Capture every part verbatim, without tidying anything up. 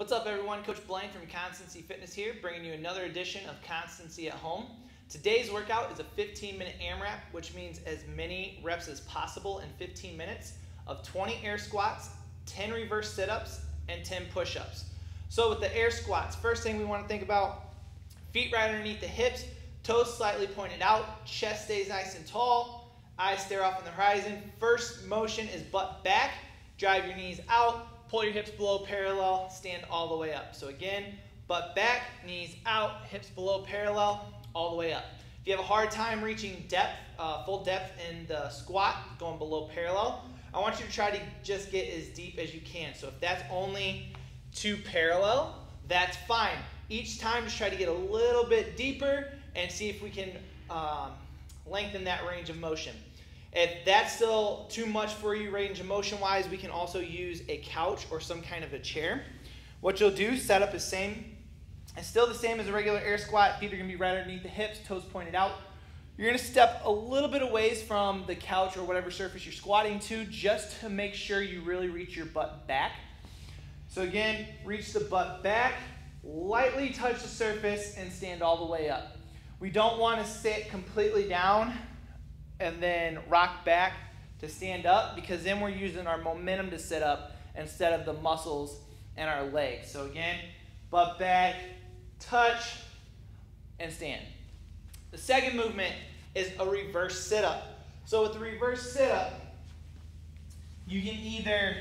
What's up everyone, Coach Blank from Constancy Fitness here, bringing you another edition of Constancy at Home. Today's workout is a fifteen minute AMRAP, which means as many reps as possible in fifteen minutes of twenty air squats, ten reverse sit-ups, and ten push-ups. So with the air squats, first thing we want to think about, feet right underneath the hips, toes slightly pointed out, chest stays nice and tall, eyes stare off on the horizon. First motion is butt back, drive your knees out, pull your hips below parallel, stand all the way up. So again, butt back, knees out, hips below parallel, all the way up. If you have a hard time reaching depth, uh, full depth in the squat, going below parallel, I want you to try to just get as deep as you can. So if that's only two parallel, that's fine. Each time, just try to get a little bit deeper and see if we can um, lengthen that range of motion. If that's still too much for you range of motion wise, we can also use a couch or some kind of a chair. What you'll do, set up is same, it's still the same as a regular air squat. Feet are gonna be right underneath the hips, toes pointed out. You're gonna step a little bit away from the couch or whatever surface you're squatting to, just to make sure you really reach your butt back. So again, reach the butt back, lightly touch the surface and stand all the way up. We don't wanna sit completely down and then rock back to stand up, because then we're using our momentum to sit up instead of the muscles and our legs. So again, butt back, touch, and stand. The second movement is a reverse sit-up. So with the reverse sit-up, you can either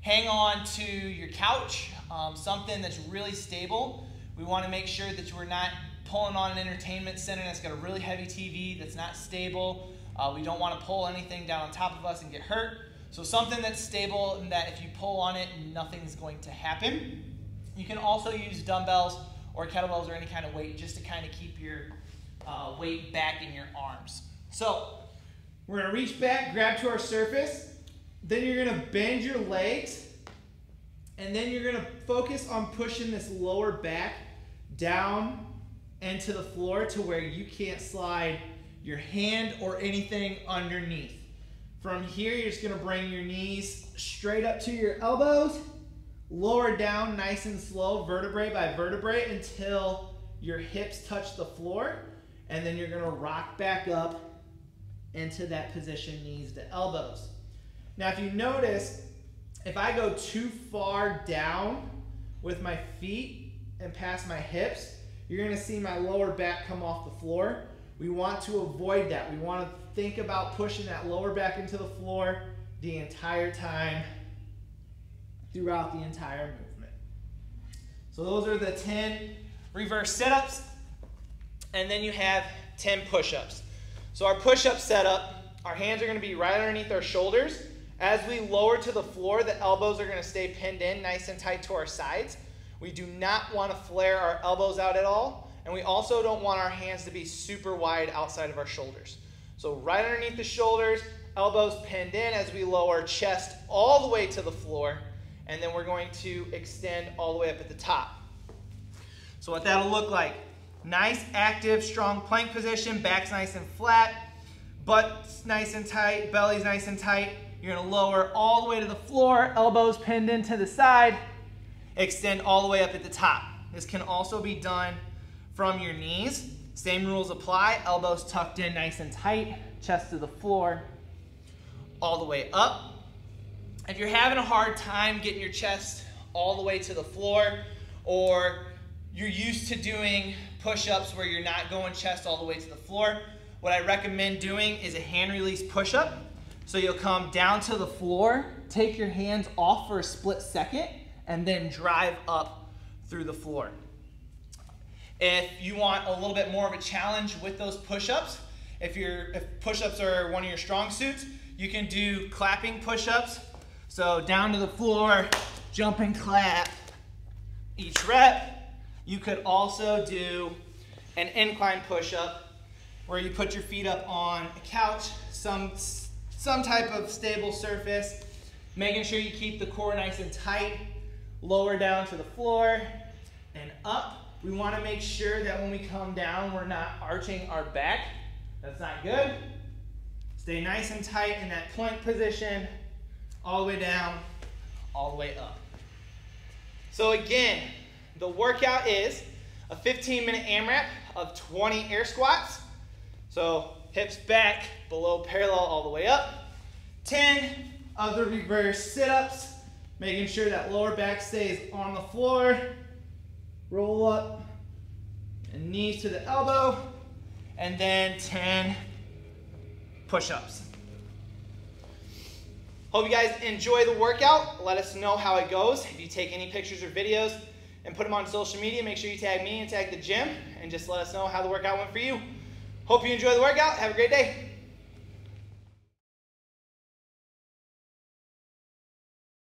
hang on to your couch, um, something that's really stable. We wanna make sure that we're not pulling on an entertainment center that's got a really heavy T V that's not stable. Uh, we don't want to pull anything down on top of us and get hurt. So something that's stable and that if you pull on it, nothing's going to happen. You can also use dumbbells or kettlebells or any kind of weight just to kind of keep your uh, weight back in your arms. So we're going to reach back, grab to our surface. Then you're going to bend your legs. And then you're going to focus on pushing this lower back down and to the floor to where you can't slide your hand or anything underneath. From here, you're just gonna bring your knees straight up to your elbows, lower down nice and slow, vertebrae by vertebrae until your hips touch the floor, and then you're gonna rock back up into that position, knees to elbows. Now, if you notice, if I go too far down with my feet and past my hips, you're gonna see my lower back come off the floor. We want to avoid that. We want to think about pushing that lower back into the floor the entire time throughout the entire movement. So those are the ten reverse sit-ups, and then you have ten push-ups. So our push-up setup, our hands are gonna be right underneath our shoulders. As we lower to the floor, the elbows are gonna stay pinned in nice and tight to our sides. We do not want to flare our elbows out at all, and we also don't want our hands to be super wide outside of our shoulders. So right underneath the shoulders, elbows pinned in as we lower chest all the way to the floor, and then we're going to extend all the way up at the top. So what that'll look like, nice, active, strong plank position, back's nice and flat, butt's nice and tight, belly's nice and tight. You're going to lower all the way to the floor, elbows pinned into the side, extend all the way up at the top. This can also be done from your knees. Same rules apply, elbows tucked in nice and tight, chest to the floor, all the way up. If you're having a hard time getting your chest all the way to the floor, or you're used to doing push-ups where you're not going chest all the way to the floor, what I recommend doing is a hand release push-up. So you'll come down to the floor, take your hands off for a split second, and then drive up through the floor. If you want a little bit more of a challenge with those push-ups, if, if push-ups are one of your strong suits, you can do clapping push-ups. So down to the floor, jump and clap each rep. You could also do an incline push-up where you put your feet up on a couch, some, some type of stable surface, making sure you keep the core nice and tight. Lower down to the floor and up. We want to make sure that when we come down, we're not arching our back. That's not good. Stay nice and tight in that plank position, all the way down, all the way up. So again, the workout is a fifteen minute AMRAP of twenty air squats. So hips back, below parallel all the way up. ten of the reverse sit-ups, making sure that lower back stays on the floor. Roll up and knees to the elbow. And then ten push-ups. Hope you guys enjoy the workout. Let us know how it goes. If you take any pictures or videos and put them on social media, make sure you tag me and tag the gym, and just let us know how the workout went for you. Hope you enjoy the workout. Have a great day.